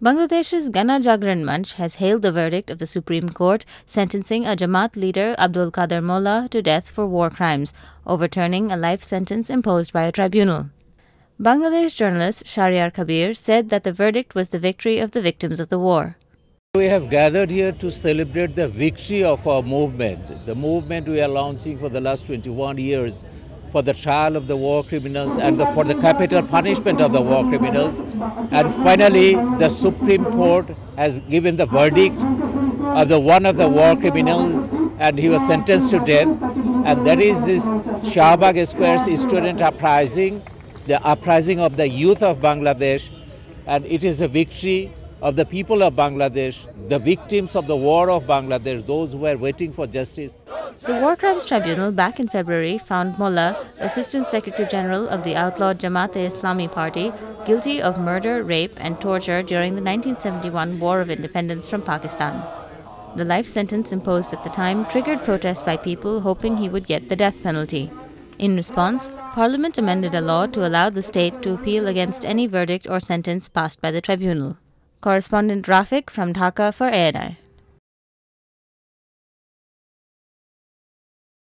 Bangladesh's Ganajagaran Mancha has hailed the verdict of the Supreme Court sentencing a Jamaat leader, Abdul Quader Mollah, to death for war crimes, overturning a life sentence imposed by a tribunal. Bangladesh journalist Shahriar Kabir said that the verdict was the victory of the victims of the war. We have gathered here to celebrate the victory of our movement, the movement we are launching for the last 21 years for the trial of the war criminals and for the capital punishment of the war criminals. And finally, the Supreme Court has given the verdict of one of the war criminals, and he was sentenced to death. And that is this Shahbag Square's student uprising, the uprising of the youth of Bangladesh, and it is a victory of the people of Bangladesh, the victims of the war of Bangladesh, those who were waiting for justice. The War Crimes Tribunal back in February found Mollah, Assistant Secretary General of the outlawed Jamaat-e-Islami party, guilty of murder, rape and torture during the 1971 War of Independence from Pakistan. The life sentence imposed at the time triggered protests by people hoping he would get the death penalty. In response, Parliament amended a law to allow the state to appeal against any verdict or sentence passed by the tribunal. Correspondent Rafiq from Dhaka for ANI.